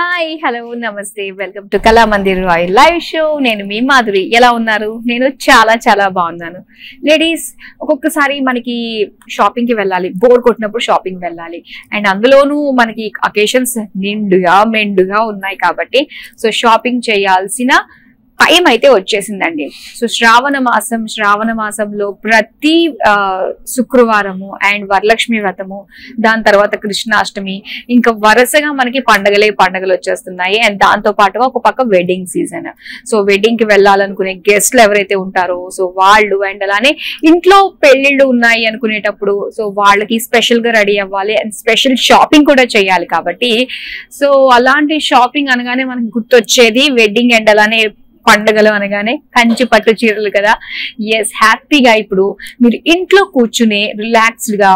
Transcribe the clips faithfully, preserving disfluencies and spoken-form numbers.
Hi, hello, namaste. Welcome to Kalamandir Royale live show. Nenu mee Madhuri. Ela unnaru? Nenu chala chala bagunnanu. Ladies, okkokasari manaki shopping ki vellali. Bore kottinappudu shopping vellali. And andulonu manaki occasions ninduga menduga unnayi kabatti so shopping cheyalsina time aithe vachesindandi. So Shravana Masam, Shravana Masamlo prati uh, Shukruvaramu and Varlakshmi Vatamo, dan tarvata Krishna Ashtomi, inka Varasaga Marki pandagale pandagalu vachestunnayi and danto paatuga oka pakka wedding season. So wedding ki vellalanu guest lu evaraithe untaro so vaallu and alane intlo pellillu unnayi anukunetappudu so vaallaki special ga ready avvali and special shopping kuda cheyali kabatti so alanti shopping anagane manaku gurtochedi wedding and alane Pandagalu anagane Kanchipattu cheeralu kada. Yes, happy ga ippudu meer intlo kuchune relaxed ga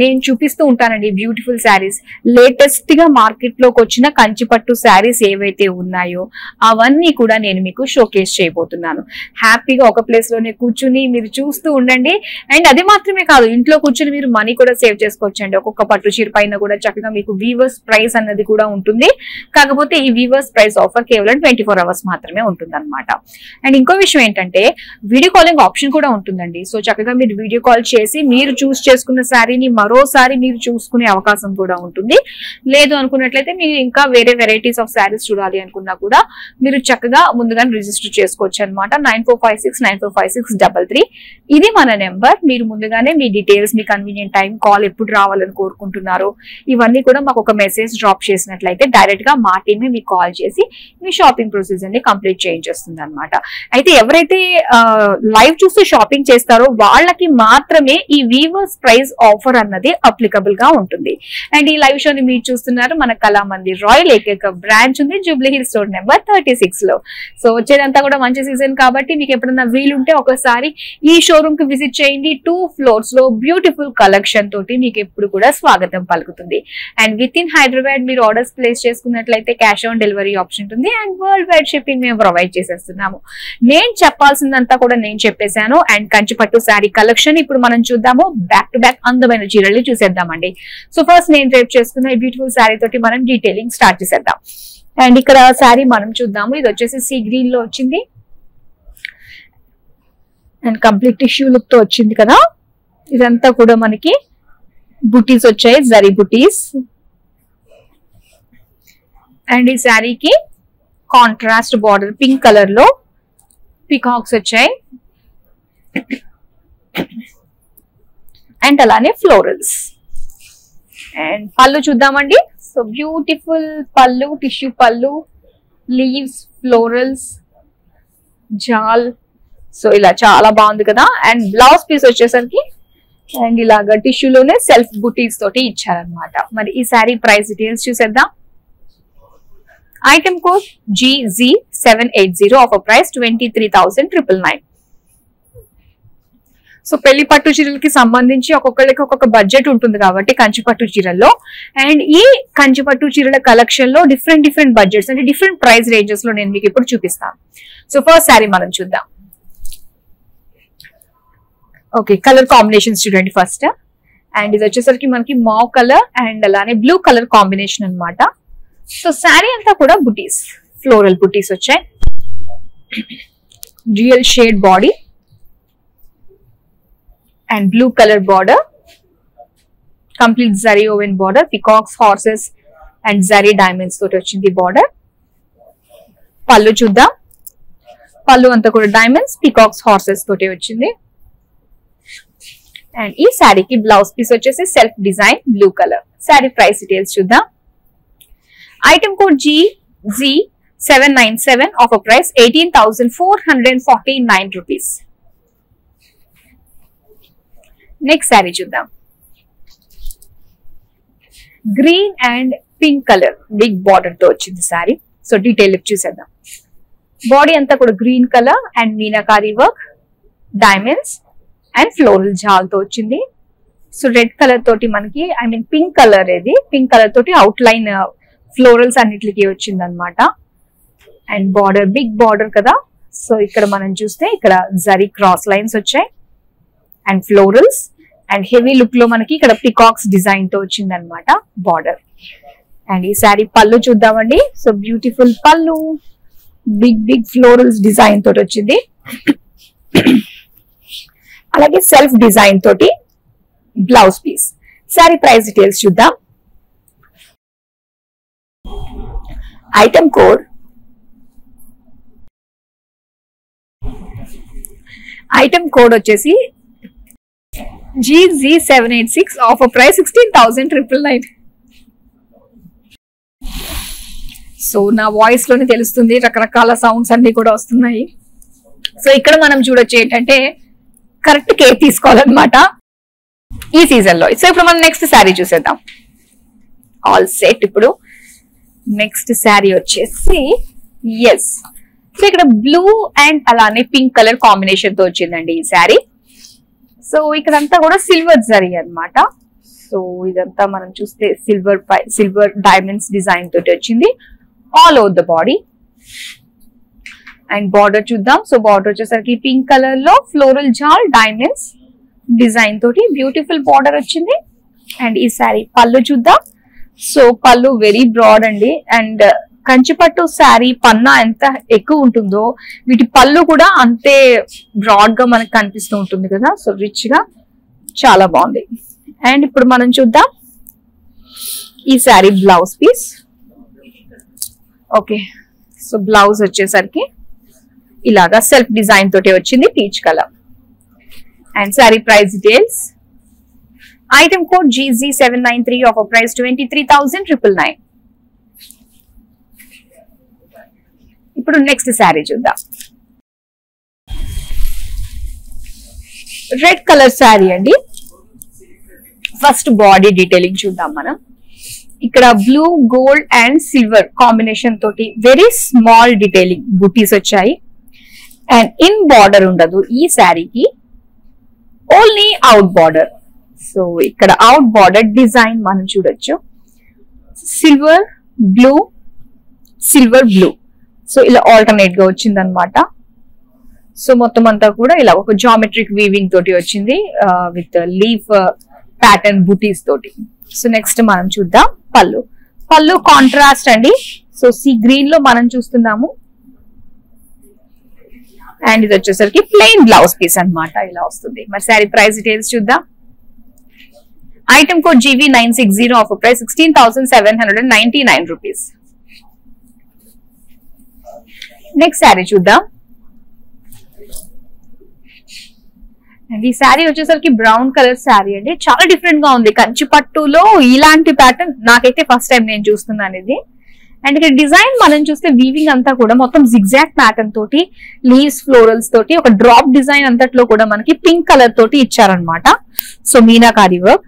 నేను చూపిస్తూ ఉంటానండి beautiful saris latest గా market లోకి వచ్చిన కంచిపట్టు సారీస్ ఏవైతే ఉన్నాయో అవన్నీ కూడా నేను మీకు షోకేస్ చేయబోతున్నాను. హ్యాపీగా ఒక ప్లేస్ లోనే కూర్చుని మీరు చూస్తూ ఉండండి అండ్ అది మాత్రమే కాదు ఇంట్లో కూర్చుని మీరు మనీ కూడా సేవ్ చేసుకోవచ్చండి. ఒక్కొక్క పట్టు చీర పైన కూడా చక్కగా మీకు వీవర్స్ ప్రైస్ అన్నది కూడా ఉంటుంది. కాకపోతే ఈ వీవర్స్ ప్రైస్ ఆఫర్ కేవలం ట్వంటీ ఫోర్ అవర్స్ మాత్రమే ఉంటుందన్నమాట. అండ్ ఇంకో విషయం ఏంటంటే వీడియో కాలింగ్ ఆప్షన్ కూడా ఉంటుందండి. సో చక్కగా మీరు వీడియో కాల్ చేసి మీరు చూస్ చేసుకున్న సారీని మరోసారి మీరు చూసుకునే అవకాశం కూడా ఉంటుంది. లేదు అనుకున్నట్లయితే మీరు ఇంకా వేరే వెరైటీస్ ఆఫ్ సారీస్ చూడాలి అనుకున్నా కూడా మీరు చక్కగా ముందుగానే రిజిస్టర్ చేసుకోవచ్చు అన్నమాట. Nine four five six nine four five six double three. ఇది మన నెంబర్. మీరు ముందుగానే మీ డీటెయిల్స్ మీ కన్వీనియంట్ టైం కాల్ ఎప్పుడు రావాలని కోరుకుంటున్నారో ఇవన్నీ కూడా మాకు ఒక మెసేజ్ డ్రాప్ చేసినట్లయితే డైరెక్ట్ గా మా టీమే మీకు కాల్ చేసి మీ షాపింగ్ ప్రొసీజర్ ని కంప్లీట్ చేయించేస్తుంది అనమాట. అయితే ఎవరైతే లైవ్ చూస్తూ షాపింగ్ చేస్తారో వాళ్ళకి మాత్రమే ఈ వీవర్స్ ప్రైస్ ఆఫర్ అన్నది అప్లికబుల్ గా ఉంటుంది. అండ్ ఈ లైవ్ షోని మీరు చూస్తున్నారు మన కళామందిర్ రాయల్ ఏకైక బ్రాంచ్ ఉంది Jubilee Hills road number thirty six లో. సో వచ్చేదంతా కూడా మంచి సీజన్ కాబట్టి మీకు ఎప్పుడన్నా వీలుంటే ఒకసారి ఈ షోరూమ్ కి విజిట్ చేయండి. టూ ఫ్లోర్స్ లో బ్యూటిఫుల్ కలెక్షన్ తోటి మీకు ఎప్పుడు కూడా స్వాగతం పలుకుతుంది. అండ్ విత్ ఇన్ హైదరాబాద్ మీరు ఆర్డర్స్ ప్లేస్ చేసుకున్నట్లయితే క్యాష్ ఆన్ డెలివరీ ఆప్షన్ ఉంటుంది అండ్ వరల్డ్ వైడ్ షిప్పింగ్ మేము ప్రొవైడ్ చేసేస్తున్నాము. నేను చెప్పాల్సిందంతా కూడా నేను చెప్పేశాను. అండ్ కంచిపట్టు శారీ కలెక్షన్ ఇప్పుడు మనం చూద్దాము. బ్యాక్ టు బ్యాక్ అందమైన చీరలు చూసేద్దామండి. సో ఫస్ట్ నేను డ్రైప్ చేసుకున్న ఈ బ్యూటిఫుల్ శారీ తోటి మనం డీటెయిలింగ్ స్టార్ట్ చేసేద్దాం. అండ్ ఇక్కడ శారీ మనం చూద్దాము. ఇది వచ్చేసి సీ గ్రీన్ లో వచ్చింది అండ్ కంప్లీట్ టిష్యూ లుక్ తో వచ్చింది కదా. ఇదంతా కూడా మనకి బుటీస్ వచ్చాయి, జరీ బుటీస్. అండ్ ఈ శారీకి కాంట్రాస్ట్ బార్డర్ పింక్ కలర్ లో పికాక్స్ వచ్చాయి అండ్ అలానే ఫ్లోరల్స్. అండ్ పళ్ళు చూద్దామండి. So beautiful pallu, tissue pallu, leaves, florals, జాల్. సో ఇలా చాలా బాగుంది కదా. అండ్ బ్లౌజ్ పీస్ వచ్చేసరికి అండ్ ఇలాగా టిష్యూలోనే సెల్ఫ్ బుటీస్ తోటి ఇచ్చారనమాట. మరి ఈ శారీ ప్రైస్ డీటెయిల్స్ చూసేద్దాం. Item code G G seven eight zero offer price twenty three thousand triple nine. So పెళ్లి పట్టు చీరలకి సంబంధించి ఒక్కొక్కరికి ఒక్కొక్క బడ్జెట్ ఉంటుంది కాబట్టి కంచిపట్టు చీరల్లో అండ్ ఈ కంచిపట్టు చీరల కలెక్షన్ లో డిఫరెంట్ డిఫరెంట్ బడ్జెట్స్ అంటే డిఫరెంట్ ప్రైస్ రేంజెస్ లో నేను మీకు ఇప్పుడు చూపిస్తాను. సో ఫస్ట్ శారీ మనం చూద్దాం. ఓకే, కలర్ కాంబినేషన్స్ చూడండి ఫస్ట్. అండ్ ఇది వచ్చేసరికి మనకి మావ్ కలర్ అండ్ అలానే బ్లూ కలర్ కాంబినేషన్ అన్నమాట. సో శారీ అంతా కూడా బుటీస్, ఫ్లోరల్ బుటీస్ వచ్చాయి. Dual shade body and blue color border, complete zari woven border, peacocks, horses and zari diamonds తోటి వచ్చింది border. పళ్ళు చూద్దాం. పళ్ళు అంతా కూడా diamonds, peacocks, horses తోటి వచ్చింది. and ఈ సారీకి బ్లౌజ్ పీస్ వచ్చేసి self design blue colour. Sari price details చూద్దాం. Item code G G seven nine seven offer price eighteen thousand four hundred forty nine rupees. Next sari చూద్దాం. Green and pink colour big border తో వచ్చింది sari. So detail చూసేద్దాం. Body అంతా కూడా green colour and meenakari work, diamonds and floral జాల్ తో వచ్చింది. So red colour తోటి మనకి ఐ మీన్ పింక్ కలర్, ఇది పింక్ కలర్ తోటి అవుట్ లైన్ ఫ్లోరల్స్ అన్నిటికీ వచ్చింది అనమాట. అండ్ బార్డర్ బిగ్ బార్డర్ కదా. సో ఇక్కడ మనం చూస్తే ఇక్కడ జరీ క్రాస్ లైన్స్ వచ్చాయి and florals and heavy look లో మనకి ఇక్కడ పికాక్స్ డిజైన్ తో వచ్చింది అనమాట border. And ee saree pallu chuddamandi. So beautiful pallu, big big florals design toti ochindi. Alage self design toti blouse piece. Saree price details chuddam. Item code item code ochesi G Z seven eight six, offer price sixteen thousand nine nine nine. So na voice lone telustundi rakarakala sounds anni kuda vastunayi. So ikkada manam chudochu entante correct care teesukovalanamata ee season lo. So ippudu manam next saree chusedam. All set. Ippudu next saree ochesi yes. So ikkada blue and alane pink color combination tho ochindandi ee saree. So ikkadanta kuda silver saree anamata. So idantha manam chuste silver silver diamonds design toti ochindi all over the body. And border chuddam. So border chesariki pink color lo floral jal diamonds design toti beautiful border ochindi. And ee saree pallu chuddam. So pallu very broad andi, and Kanchipattu saree panna enta ekku untundo viti pallu kuda ante broad ga manaku kanipistu untundi kada. So rich ga chaala baagundi. And ippudu manam chuddam ee saree blouse piece. Okay, so blouse vachesariki ilaga self design tote vachindi peach color. And saree price details. Item code G Z seven nine three, offer price twenty-three thousand nine nine nine. Ippudu next saree chuddam. Red color saree andi. First body detailing chuddam manam. ఇక్కడ blue gold and silver combination తోటి very small detailing butis వచ్చాయి. And in border ఉండదు ఈ శారీకి, only out border. So ఇక్కడ out border design మనం చూడొచ్చు, silver blue silver blue. So ఇలా ఆల్టర్నేట్ గా వచ్చింది అనమాట. సో మొత్తం అంతా కూడా ఇలా ఒక జామెట్రిక్ వీవింగ్ తోటి వచ్చింది విత్ లీఫ్ ప్యాటర్న్ బుటీస్ తోటి. సో నెక్స్ట్ మనం చూద్దాం పళ్ళు. పళ్ళు కాంట్రాస్ట్ అండి. సో సీ గ్రీన్ లో మనం చూస్తున్నాము. అండ్ ఇది వచ్చేసరికి ప్లెయిన్ బ్లౌజ్ పీస్ అన్నమాట, ఇలా వస్తుంది. మరి సారీ ప్రైస్ డీటెయిల్స్ చూద్దాం. Item code G V nine six zero, offer price sixteen thousand seven hundred ninety-nine rupees. Next sari చూద్దాం. అండ్ ఈ శారీ వచ్చేసరికి బ్రౌన్ కలర్ శారీ అండి. చాలా డిఫరెంట్ గా ఉంది. కంచిపట్టులో ఇలాంటి ప్యాటర్న్ నాకైతే ఫస్ట్ టైం నేను చూస్తున్నాను ఇది. అండ్ ఇక్కడ డిజైన్ మనం చూస్తే వీవింగ్ అంతా కూడా మొత్తం జిగ్జాగ్ ప్యాటర్న్ తోటి, లీవ్స్ ఫ్లోరల్స్ తోటి, ఒక డ్రాప్ డిజైన్ అంతట్లో కూడా మనకి పింక్ కలర్ తోటి ఇచ్చారనమాట. So meenakari work.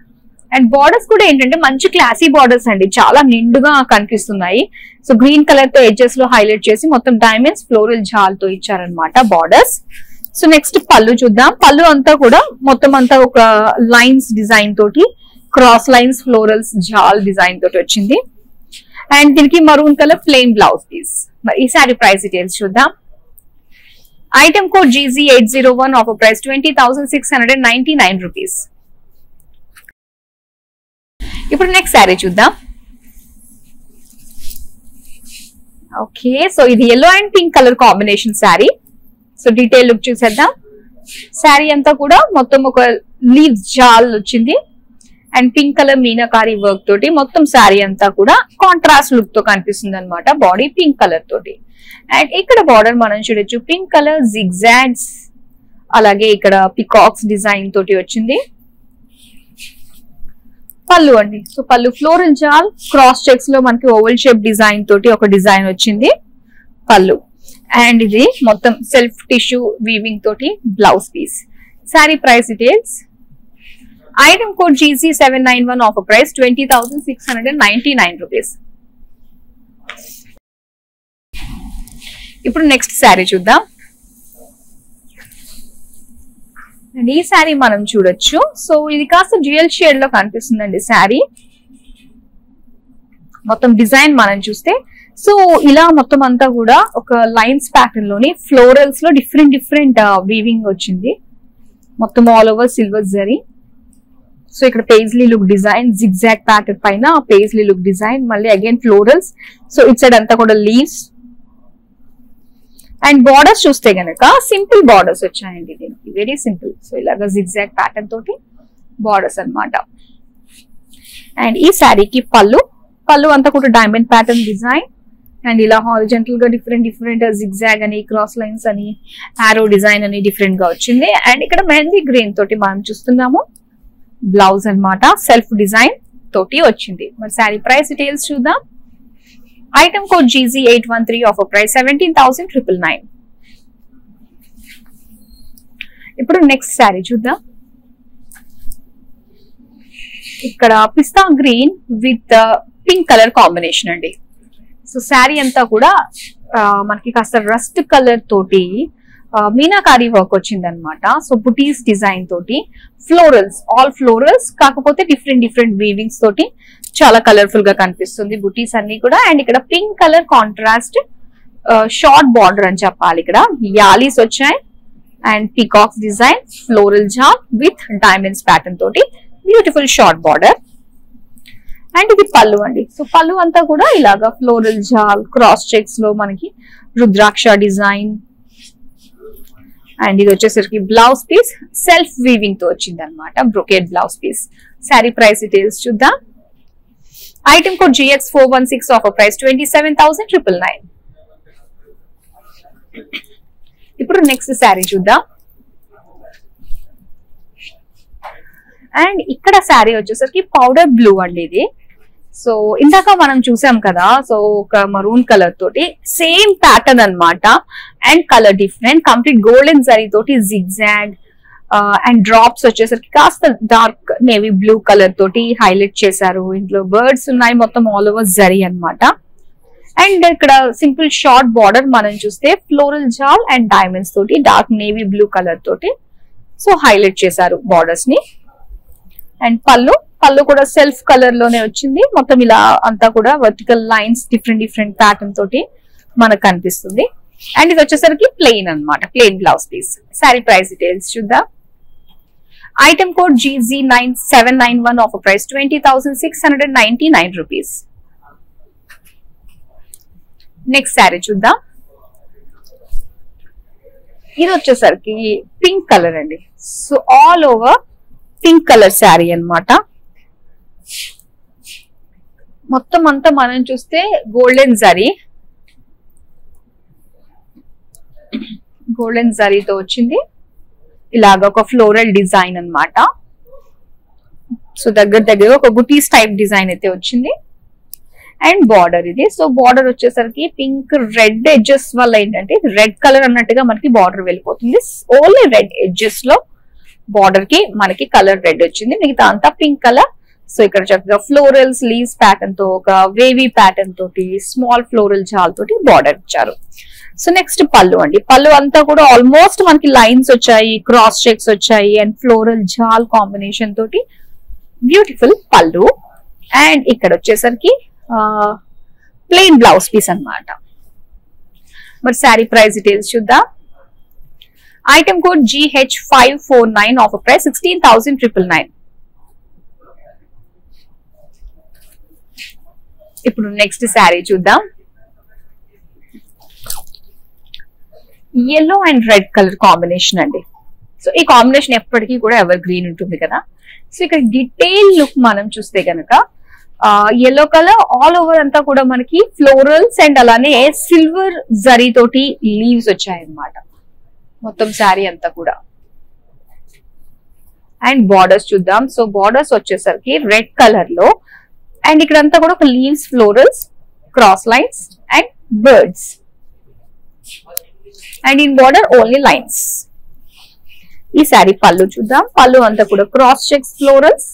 And borders కూడా ఏంటంటే మంచి క్లాసీ బార్డర్స్ అండి, చాలా నిండుగా కనిపిస్తున్నాయి. సో గ్రీన్ కలర్ తో ఎడ్జెస్ లో హైలైట్ చేసి మొత్తం డైమండ్స్ ఫ్లోరల్ జాల్ తో ఇచ్చారనమాట బార్డర్స్. సో నెక్స్ట్ పళ్ళు చూద్దాం. పళ్ళు అంతా కూడా మొత్తం అంతా ఒక లైన్స్ డిజైన్ తోటి, క్రాస్ లైన్స్ ఫ్లోరల్స్ జాల్ డిజైన్ తోటి వచ్చింది. అండ్ దీనికి maroon colour plain blouse piece. మరి ఈ సారీ ప్రైస్ డీటెయిల్స్ చూద్దాం. Item code G Z eight zero one, offer price twenty thousand six hundred ninety-nine rupees. ఇప్పుడు నెక్స్ట్ సారీ చూద్దాం. ఓకే, సో ఇది yellow and pink colour combination sari. So detail look చూసేద్దాం. శారీ అంతా కూడా మొత్తం ఒక లీవ్స్ జాల్ వచ్చింది. And pink colour meenakari work తోటి మొత్తం శారీ అంతా కూడా కాంట్రాస్ట్ లుక్ తో కనిపిస్తుంది అనమాట. బాడీ పింక్ కలర్ తోటి. అండ్ ఇక్కడ బార్డర్ మనం చూడొచ్చు, పింక్ కలర్ జిగ్జాగ్స్, అలాగే ఇక్కడ పికాక్స్ డిజైన్ తోటి వచ్చింది. పళ్ళు అండి. సో పళ్ళు ఫ్లోరల్ జాల్, క్రాస్ చెక్స్ లో మనకి ఓవల్ షేప్ డిజైన్ తోటి ఒక డిజైన్ వచ్చింది పళ్ళు. అండ్ ఇది మొత్తం సెల్ఫ్ టిష్యూ వీవింగ్ తోటి blouse piece. Sari price details. Item code G C seven nine one, offer price twenty thousand six hundred ninety-nine rupees. ఇప్పుడు నెక్స్ట్ సారీ చూద్దాం. అండ్ ఈ సారీ మనం చూడొచ్చు. సో ఇది కాస్త డ్యూయల్ షేడ్ లో కనిపిస్తుందండి సారీ. మొత్తం డిజైన్ మనం చూస్తే సో ఇలా మొత్తం అంతా కూడా ఒక లైన్స్ ప్యాటర్న్ లోని ఫ్లోరల్స్ లో డిఫరెంట్ డిఫరెంట్ వీవింగ్ వచ్చింది. మొత్తం all over silver zari. So ikkada paisley look design, zigzag pattern paina paisley look design, malli again florals. So it side anta kuda leaves and borders chuste ganaka simple borders vachayandi, deeniki very simple. So ilaga zigzag pattern toti borders anamata. And ee saree ki pallu, pallu anta kuda diamond pattern design and ila horizontal ga different different zigzag ani cross lines ani arrow design ani different ga vachindi. And ikkada mehendi green toti manam chustunnamo blouse anamata, self design toti vachindi. Mari saree price details chudam. Item code G Z eight one three, offer price seventeen thousand nine ninety-nine. Ippudu next saree chudam. Ikkada pista green with uh, pink color combination andi. So saree anta kuda uh, manaki kaasta rust color toti uh, meenakari work ochindi anamata. So booties design toti florals, all florals kakapothe different different weavings toti chala colorful ga kanipistundi booties anni kuda. And ikkada pink color contrast uh, short border ani cheppali. Ikkada yalis vachayi and peacocks design, floral jar with diamonds pattern toti beautiful short border. And ఇది పళ్ళు అండి. So పళ్ళు అంతా కూడా ఇలాగా floral జాల్ cross checks లో మనకి రుద్రాక్ష డిజైన్. అండ్ ఇది వచ్చేసరికి బ్లౌజ్ పీస్ సెల్ఫ్ వీవింగ్ తో వచ్చింది అన్నమాట, brocade blouse piece. Sari price details చూద్దాం. Item code G X four one six, offer price twenty-seven thousand nine ninety-nine. ఇప్పుడు నెక్స్ట్ సారీ చూద్దాం. అండ్ ఇక్కడ సారీ వచ్చేసరికి పౌడర్ బ్లూ అండి ఇది. సో ఇందాక మనం చూసాం కదా, సో ఒక మరూన్ కలర్ తోటి సేమ్ ప్యాటర్న్ అనమాట and colour different, complete golden sari తోటి జిగ్జాగ్ అండ్ డ్రాప్స్ వచ్చేసరికి కాస్త డార్క్ నేవీ బ్లూ కలర్ తోటి హైలైట్ చేశారు. ఇంట్లో బర్డ్స్ ఉన్నాయి మొత్తం ఆల్ ఓవర్ జరీ అనమాట. అండ్ ఇక్కడ సింపుల్ షార్ట్ బార్డర్ మనం చూస్తే ఫ్లోరల్ జాల్ అండ్ డైమండ్స్ తోటి డార్క్ నేవీ బ్లూ కలర్ తోటి సో హైలైట్ చేశారు బార్డర్స్ ని. అండ్ పళ్ళు, పళ్ళు కూడా సెల్ఫ్ కలర్ లోనే వచ్చింది. మొత్తం ఇలా అంతా కూడా vertical lines different different pattern తోటి మనకు కనిపిస్తుంది. అండ్ ఇది వచ్చేసరికి ప్లెయిన్ అనమాట, plain blouse piece. Sari price details చూద్దాం. Item code G Z nine seven nine one, offer price twenty thousand six hundred ninety-nine rupees. Next sari చూద్దాం. ఇది వచ్చేసరికి పింక్ కలర్ అండి. So all over pink colour sari అనమాట. మొత్తం అంతా మనం చూస్తే గోల్డెన్ జరీ, గోల్డెన్ జరీతో వచ్చింది. ఇలాగ ఒక ఫ్లోరల్ డిజైన్ అనమాట. సో దగ్గర దగ్గర ఒక బుటీస్ టైప్ డిజైన్ అయితే వచ్చింది. అండ్ బార్డర్ ఇది. సో బార్డర్ వచ్చేసరికి పింక్ రెడ్ ఎడ్జెస్ వల్ల ఏంటంటే రెడ్ కలర్ అన్నట్టుగా మనకి బార్డర్ వెళ్ళిపోతుంది. ఓన్లీ రెడ్ ఎడ్జెస్ లో బార్డర్ కి మనకి కలర్ రెడ్ వచ్చింది, మిగతా అంతా పింక్ కలర్. సో ఇక్కడ చక్కగా ఫ్లోరల్స్ లీవ్స్ ప్యాటర్న్ తో ఒక వేవీ ప్యాటర్న్ తోటి స్మాల్ ఫ్లోరల్ జాల్ తోటి బార్డర్ ఇచ్చారు. సో నెక్స్ట్ పళ్ళు అండి. పళ్ళు అంతా కూడా ఆల్మోస్ట్ మనకి లైన్స్ వచ్చాయి, క్రాస్ చెక్స్ వచ్చాయి అండ్ ఫ్లోరల్ జాల్ కాంబినేషన్ తోటి బ్యూటిఫుల్ పళ్ళు. అండ్ ఇక్కడ వచ్చేసరికి ప్లెయిన్ బ్లౌజ్ పీస్ అన్నమాట. మరి శారీ ప్రైస్ డీటెయిల్స్ చూద్దాం. Item code G H five four nine, offer price sixteen thousand nine ninety-nine. ఇప్పుడు నెక్స్ట్ శారీ చూద్దాం. yellow and red colour combination అండి. సో ఈ కాంబినేషన్ ఎప్పటికీ కూడా ఎవర్ గ్రీన్ ఉంటుంది కదా. సో ఇక్కడ డీటెయిల్ లుక్ మనం చూస్తే కనుక yellow కలర్ ఆల్ ఓవర్ అంతా కూడా మనకి ఫ్లోరల్స్ అండ్ అలానే సిల్వర్ జరీ తోటి లీవ్స్ వచ్చాయన్నమాట మొత్తం శారీ అంతా కూడా. అండ్ బార్డర్స్ చూద్దాం. సో బార్డర్స్ వచ్చేసరికి రెడ్ కలర్ లో అండ్ ఇక్కడంతా కూడా ఒక leaves florals cross lines and birds. And in border only lines. ఈ శారీ పళ్ళు చూద్దాం. పళ్ళు అంతా కూడా క్రాస్ చెక్స్ ఫ్లోరల్స్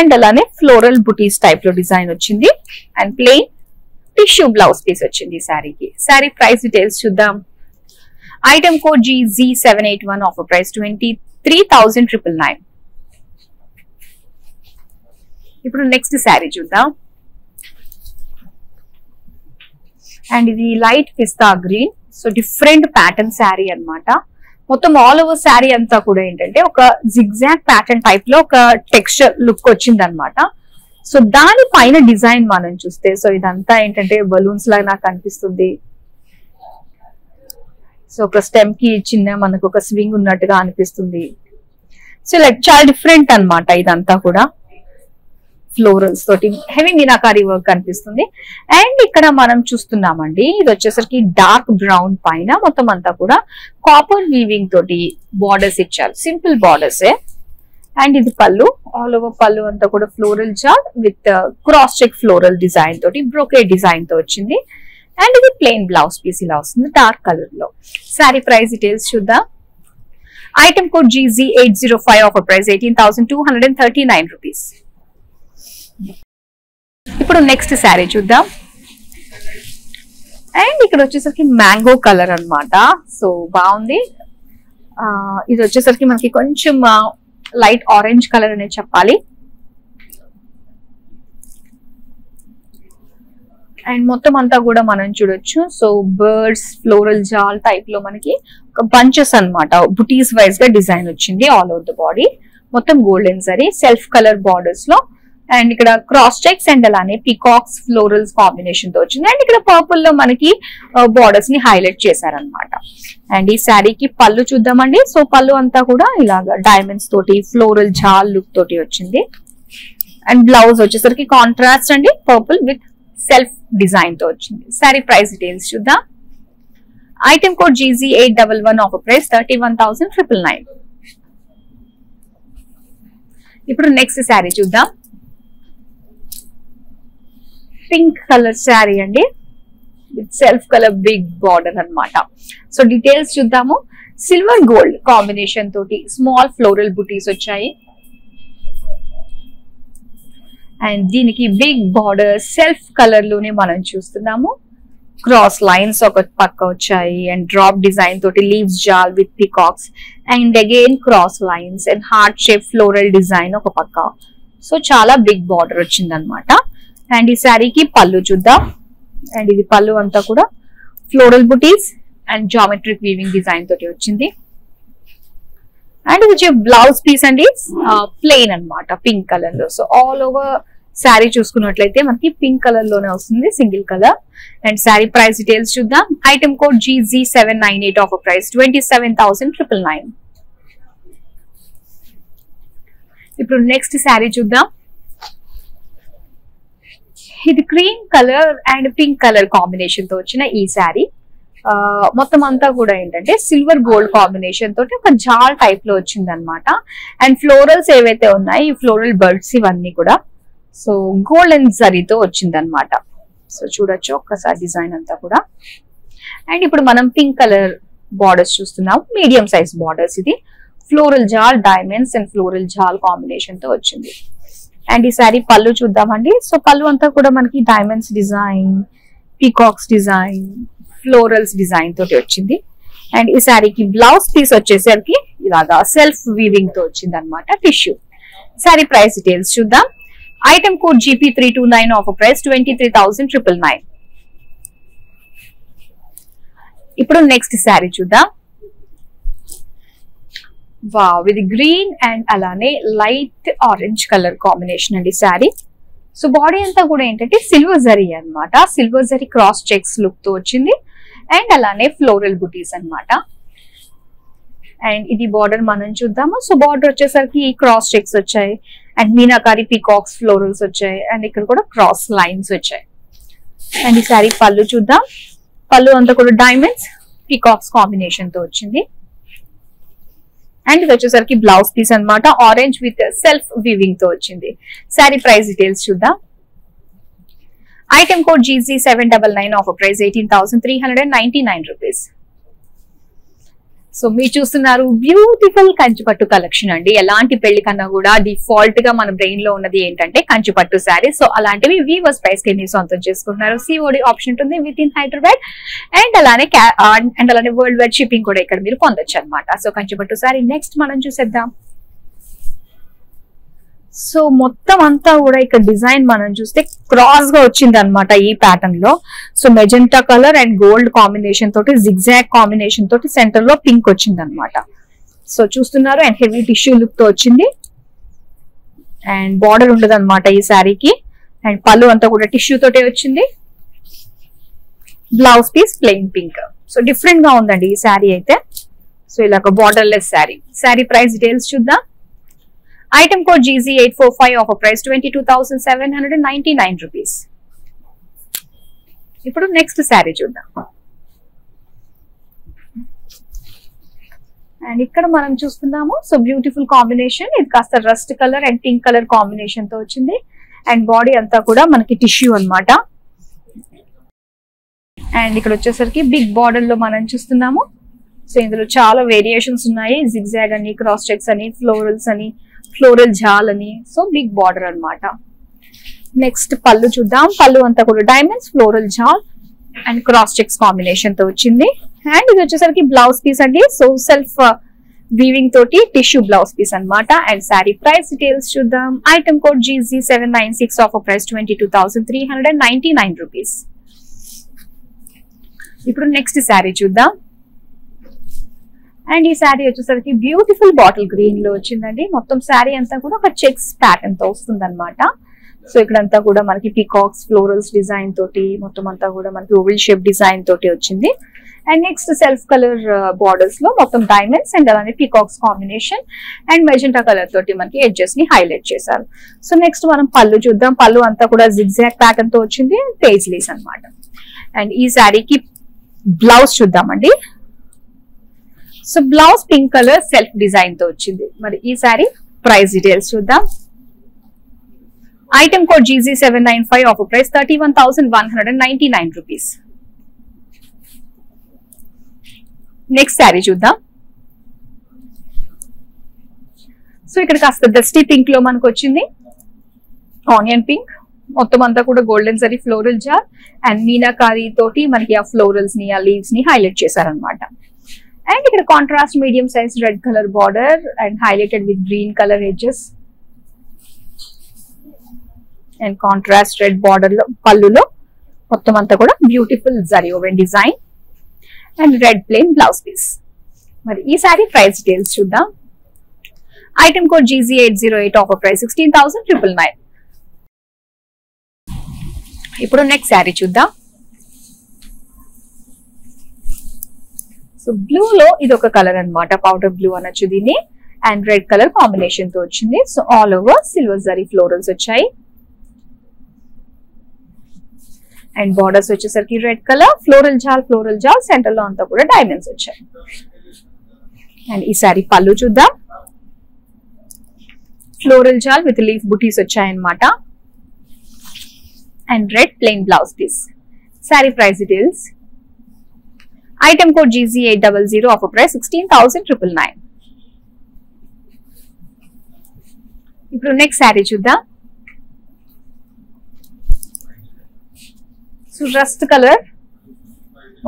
అండ్ అలానే ఫ్లోరల్ బుటీస్ టైప్ లో డిజైన్ వచ్చింది. And plain tissue blouse piece వచ్చింది ఈ శారీకి. శారీ ప్రైస్ డీటెయిల్స్ చూద్దాం. Item code G Z seven eight one, offer price twenty-three thousand nine ninety-nine. ఇప్పుడు నెక్స్ట్ శారీ చూద్దాం. అండ్ ఇది లైట్ పిస్తా green. So different pattern sari అన్నమాట. మొత్తం ఆల్ ఓవర్ శారీ అంతా కూడా ఏంటంటే ఒక జిగ్జాగ్ ప్యాటర్న్ టైప్ లో ఒక టెక్స్చర్ లుక్ వచ్చింది అనమాట. సో దాని పైన డిజైన్ మనం చూస్తే సో ఇదంతా ఏంటంటే బలూన్స్ లాగా నాకు అనిపిస్తుంది. సో ఒక స్టెమ్ కి చిన్న మనకు ఒక స్వింగ్ ఉన్నట్టుగా అనిపిస్తుంది. సో లైక్ చాలా డిఫరెంట్ అనమాట ఇదంతా కూడా ఫ్లోరల్స్ తోటి హెవీ మీనాకారీ వర్క్ అనిపిస్తుంది. అండ్ ఇక్కడ మనం చూస్తున్నామండి ఇది వచ్చేసరికి డార్క్ బ్రౌన్ పైన మొత్తం అంతా కూడా కాపర్ వీవింగ్ తోటి బార్డర్స్ ఇచ్చారు, సింపుల్ బార్డర్స్. అండ్ ఇది పళ్ళు, ఆల్ ఓవర్ పళ్ళు అంతా కూడా floral jaal with cross check floral design తోటి బ్రోకే డిజైన్ తో వచ్చింది. అండ్ ఇది ప్లెయిన్ బ్లౌజ్ పీస్ ఇలా వస్తుంది డార్క్ కలర్ లో. శారీ ప్రైస్ డీటెయిల్స్ చూద్దాం. Item code G G eight zero five offer price eighteen thousand two hundred and thirty nine rupees. ఇప్పుడు next sari చూద్దాం. అండ్ ఇక్కడ వచ్చేసరికి మ్యాంగో కలర్ అన్నమాట. సో బాగుంది. ఇది వచ్చేసరికి మనకి కొంచెం లైట్ ఆరెంజ్ కలర్ అనేది చెప్పాలి. అండ్ మొత్తం అంతా కూడా మనం చూడొచ్చు. So birds floral jaal type లో మనకి ఒక బంచెస్ అన్నమాట, బుటీస్ వైజ్ గా డిజైన్ వచ్చింది ఆల్ ఓవర్ ద బాడీ. మొత్తం golden sari, self colour borders లో. అండ్ ఇక్కడ క్రాస్ చెక్స్ అండ్ అలానే పికాక్స్ ఫ్లోరల్స్ కాంబినేషన్ తో వచ్చింది. అండ్ ఇక్కడ పర్పుల్ లో మనకి బార్డర్స్ ని హైలైట్ చేశారనమాట. అండ్ ఈ శారీకి పళ్ళు చూద్దామండి. సో పళ్ళు అంతా కూడా ఇలాగ డైమండ్స్ తోటి ఫ్లోరల్ జాల్ లుక్ తోటి వచ్చింది. అండ్ బ్లౌజ్ వచ్చేసరికి కాంట్రాస్ట్ అండి, పర్పుల్ విత్ సెల్ఫ్ డిజైన్ తో వచ్చింది. శారీ ప్రైస్ డీటెయిల్స్ చూద్దాం. Item code G G eight double one offer price thirty one thousand triple nine. ఇప్పుడు నెక్స్ట్ శారీ చూద్దాం. పింక్ కలర్ శారీ అండి with self colour big border అన్నమాట. సో డీటెయిల్స్ చూద్దాము. సిల్వర్ గోల్డ్ కాంబినేషన్ తోటి small floral బుటీస్ వచ్చాయి. అండ్ దీనికి big border self colour లోనే మనం చూస్తున్నాము. క్రాస్ లైన్స్ ఒక పక్క వచ్చాయి అండ్ డ్రాప్ డిజైన్ తోటి leaves jaal with peacocks and again cross lines and heart shape floral design ఒక పక్క. సో చాలా బిగ్ బార్డర్ వచ్చింది అనమాట. అండ్ ఈ శారీకి పళ్ళు చూద్దాం. అండ్ ఇది పళ్ళు అంతా కూడా floral buttis and geometric weaving design తోటి వచ్చింది. అండ్ ఇది బ్లౌజ్ పీస్ అండి, ప్లెయిన్ అనమాట పింక్ కలర్ లో. సో ఆల్ ఓవర్ శారీ చూసుకున్నట్లయితే మనకి పింక్ కలర్ లోనే వస్తుంది, single colour. And sari price details చూద్దాం. Item code G G seven nine eight offer price twenty seven thousand triple nine. ఇప్పుడు నెక్స్ట్ శారీ చూద్దాం. ఇది cream colour and pink colour combination తో వచ్చిన ఈ శారీ. మొత్తం అంతా కూడా ఏంటంటే సిల్వర్ గోల్డ్ కాంబినేషన్ తోటి ఒక జాల్ టైప్ లో వచ్చింది అనమాట. అండ్ ఫ్లోరల్స్ ఏవైతే ఉన్నాయి ఈ ఫ్లోరల్ బర్డ్స్ ఇవన్నీ కూడా సో గోల్డెన్ జరీతో వచ్చింది అనమాట. సో చూడొచ్చు ఒక్కసారి డిజైన్ అంతా కూడా. అండ్ ఇప్పుడు మనం పింక్ కలర్ బార్డర్స్ చూస్తున్నాం, మీడియం సైజ్ బార్డర్స్. ఇది floral jaal diamonds and floral జాల్ కాంబినేషన్ తో వచ్చింది. అండ్ ఈ శారీ పళ్ళు చూద్దామండి. సో పళ్ళు అంతా కూడా మనకి diamonds design, peacocks design, florals design తోటి వచ్చింది. అండ్ ఈ శారీకి బ్లౌజ్ పీస్ వచ్చేసరికి ఇలాగా సెల్ఫ్ వీవింగ్ తో వచ్చింది అనమాట, టిష్యూ. శారీ ప్రైస్ డీటెయిల్స్ చూద్దాం. Item code G P three two nine offer price twenty three thousand triple nine. ఇప్పుడు నెక్స్ట్ శారీ చూద్దాం. వావ్, ఇది గ్రీన్ అండ్ అలానే లైట్ ఆరెంజ్ కలర్ కాంబినేషన్ అండి శారీ. సో బాడీ అంతా కూడా ఏంటంటే సిల్వర్ జరీ అనమాట, silver zari cross checks look తో వచ్చింది. అండ్ అలానే ఫ్లోరల్ బుటీస్ అనమాట. అండ్ ఇది బార్డర్ మనం చూద్దాము. సో బార్డర్ వచ్చేసరికి క్రాస్ చెక్స్ వచ్చాయి అండ్ మీనాకారి పీకాక్స్ ఫ్లోరల్స్ వచ్చాయి. అండ్ ఇక్కడ కూడా క్రాస్ లైన్స్ వచ్చాయి. అండ్ ఈ శారీ పళ్ళు చూద్దాం. పళ్ళు అంతా కూడా డైమండ్స్ పీకాక్స్ కాంబినేషన్ తో వచ్చింది. అండ్ ఇది వచ్చేసరికి బ్లౌజ్ పీస్ అనమాట, ఆరెంజ్ విత్ సెల్ఫ్ వీవింగ్ తో వచ్చింది. శారీ ప్రైస్ డీటెయిల్స్ చూద్దాం. Item code G G seven double nine offer price eighteen thousand three hundred and ninety nine rupees. So మీరు చూస్తున్నారు బ్యూటిఫుల్ కంచిపట్టు కలెక్షన్ అండి. ఎలాంటి పెళ్లి కన్నా కూడా డిఫాల్ట్ గా మన బ్రెయిన్ లో ఉన్నది ఏంటంటే కంచిపట్టు శారీ. సో అలాంటివి వీవర్స్ ప్రైస్ కి సొంతం చేసుకుంటున్నారు. సిఓడి ఆప్షన్ ఉంటుంది విత్ ఇన్ హైదరాబాద్ అండ్ అలానే అండ్ అలానే వరల్డ్ వైడ్ షిప్పింగ్ కూడా ఇక్కడ మీరు పొందొచ్చు అనమాట. సో కంచిపట్టు శారీ నెక్స్ట్ మనం చూసేద్దాం. So, మొత్తం అంతా కూడా ఇక్కడ డిజైన్ మనం చూస్తే క్రాస్ గా వచ్చింది అన్నమాట ఈ ప్యాటర్న్ లో. So magenta colour and gold combination తోటి zigzag కాంబినేషన్ తోటి సెంటర్ లో పింక్ వచ్చింది అన్నమాట. సో చూస్తున్నారు అండ్ హెవీ టిష్యూ లుక్ తో వచ్చింది అండ్ బార్డర్ ఉండదు అన్నమాట ఈ శారీకి అండ్ పళ్ళు అంతా కూడా టిష్యూ తోటే వచ్చింది. Blouse piece plain pink. So different గా ఉందండి ఈ శారీ అయితే. సో ఇలా ఒక borderless sari. Sari price details చూద్దాం. Item code G Z eight four five, offer price twenty-two thousand seven hundred ninety-nine rupees. Ipudu next saree chuddam. And ikkada manam chustunnamo. So beautiful combination. It kaasta rust color and pink color combination tho ochindi and body anta kuda manaki tissue anamata. And ikkada vachesariki big border lo manam chustunnamo. So indulo chaala variations unnayi, zigzag ani, cross checks ani, florals ani, floral jhal ani. So big border anamata. Next pallu chuddam. Pallu anta kuda diamonds, floral jhal and cross checks combination tho ochindi. And idu vachesariki blouse piece andi. So self uh, weaving toti tissue blouse piece anamata. And saree price details chuddam. Item code G Z seven nine six, offer price twenty-two thousand three hundred ninety-nine rupees. Ipudu next saree chuddam. And this saree vachesariki beautiful bottle green lo ochindandi. Mottham saree anta kuda oka checks pattern tho ostundannamata. So ikkadanta kuda manaki peacocks florals design toti mottham anta kuda manaki oval shape design toti ochindi. And next self color uh, borders lo mottham diamonds and alane peacocks combination and magenta color toti manaki edges ni highlight chesaru. So next manam pallu chuddam. Pallu anta kuda zigzag pattern tho ochindi, page lace anamata. And ee saree ki blouse chuddamandi. So blouse pink colour self design తో వచ్చింది. మరి ఈ sari price details చూద్దాం. Item code G Z seven nine five, offer price thirty-one thousand one hundred ninety-nine rupees. Next sari చూద్దాం. So ఇక్కడ కాస్త dusty pink లో మనకు వచ్చింది ఆనియన్ పింక్. మొత్తం అంతా కూడా golden sari, floral jar and meenakari తోటి మనకి ఆ ఫ్లోరల్స్ ని ఆ లీవ్స్ ని హైలైట్ చేశారనమాట. And here contrast medium size red color border and highlighted with green color edges and contrast red border lo pallu lo mottam anta kuda beautiful zari woven design and red plain blouse piece. Mari ee saree price details chuddam. Item code G Z eight zero eight, offer price sixteen thousand nine ninety-nine. Ipudu next saree chuddam. So blue లో ఇది ఒక colour అనమాట, powder blue అనొచ్చు దీన్ని. And red colour combination తో వచ్చింది. So all over silver zari florals వచ్చాయి and borders వచ్చేసరికి red colour, floral jaal floral jaal centre లో అంతా కూడా డైమండ్స్ వచ్చాయి. అండ్ ఈ సారీ పళ్ళు చూద్దాం. ఫ్లోరల్ జాల్ విత్ లీఫ్ బుటీస్ వచ్చాయన్నమాట and red plain blouse piece. Sari price details. Item code G Z eight zero zero, offer price sixteen thousand nine ninety-nine. Ipudu next saree chuddam. So rust color,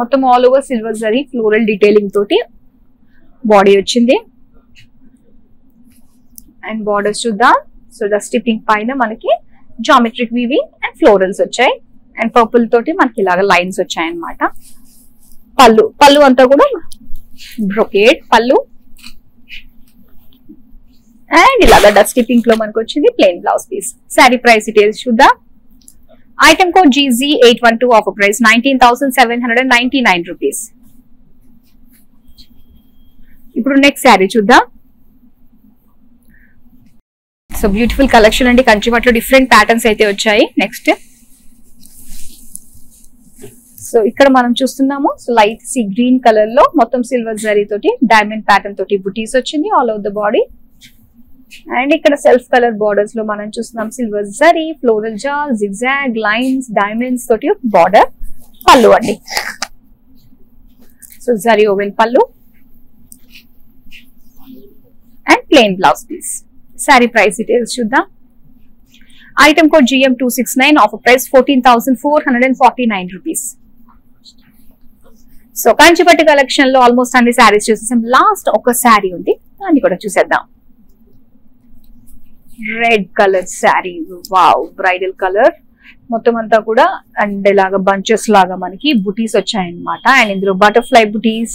mottam all over silver zari floral detailing toti body ochindi and borders chuddam. So dusty pink paina manaki geometric weaving and florals vachayi and purple toti manaki ilaga lines vachayi anamata. పళ్ళు పళ్ళు అంతా కూడా brocade పళ్ళు and ఇలాగా dusty pink లో మనకు వచ్చింది plain blouse piece. Sari price details చూద్దాం. Item code G Z eight one two, offer price nineteen thousand seven hundred ninety-nine rupees. ఇప్పుడు నెక్స్ట్ శారీ చూద్దాం. సో బ్యూటిఫుల్ కలెక్షన్ అండి. కంచిపట్టు డిఫరెంట్ ప్యాటర్న్స్ అయితే వచ్చాయి. నెక్స్ట్ సో ఇక్కడ మనం చూస్తున్నాము. So light sea green colour లో మొత్తం సిల్వర్ జరీ తోటి డైమండ్ ప్యాటర్న్ తోటి బుటీస్ వచ్చింది all over the body. And ఇక్కడ సెల్ఫ్ కలర్ బోర్డర్స్ లో మనం చూస్తున్నాం silver zari, floral jaal, zigzag lines, diamonds తోటి బార్డర్. పళ్ళు అండి. సో జరీ ఓవెన్ పళ్ళు and plain blouse piece. Sari price details చూద్దాం. Item code G M two six nine, offer price fourteen thousand four hundred forty-nine rupees. So Kanchipattu collection లో almost అన్ని saris చూసేసాం. Last ఒక శారీ ఉంది, దాన్ని కూడా చూసేద్దాం. red colored saree. Wow, bridal color. Motamanta kuda and ilaga bunches laga manaki booties vachayi annamata, and indulo butterfly booties,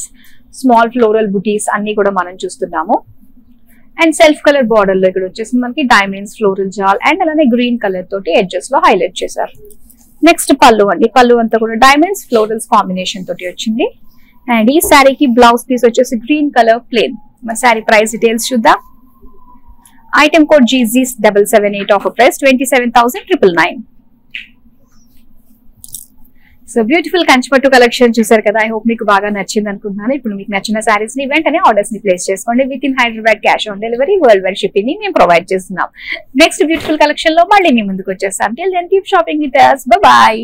small floral booties anni kuda manam chustunnamo. And self color border lo ikkada vachesindi manaki diamonds, floral jal and alane green color toti edges lo highlight chesaru. Next pallu andi, pallu anta kuda diamonds, florals combination toti vachindi. And ee saree ki blouse piece vachesi green color plain. My saree price details chudda. Item code G Z seven seven eight, offer price twenty-seven thousand nine ninety-nine. So beautiful Kanchipattu collection chusar kada. I hope meeku baga nachindi anukuntunna. Ippudu meeku nachina sarees ni ventane orders ni place chesukondi within Hyderabad, cash on delivery, worldwide shipping ni mem provide chestunnam. Next beautiful collection lo malli mee munduku vachesam. Till then keep shopping with us. Bye bye.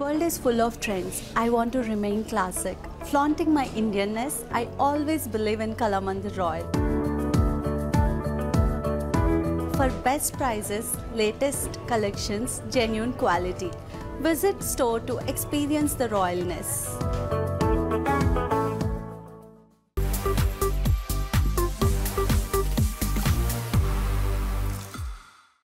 World is full of trends. I want to remain classic. Flaunting my Indianness, I always believe in Kalamandir Royale. For best prices, latest collections, genuine quality. Visit store to experience the royalness.